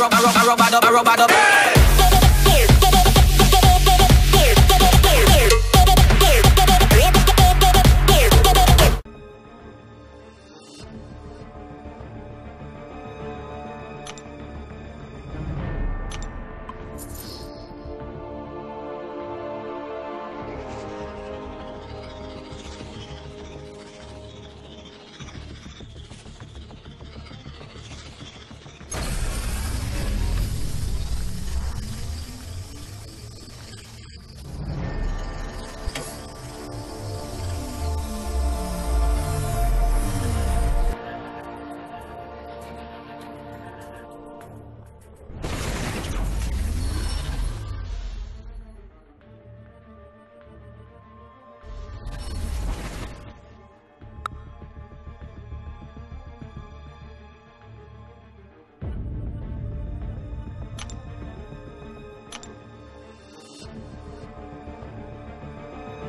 I rub it up.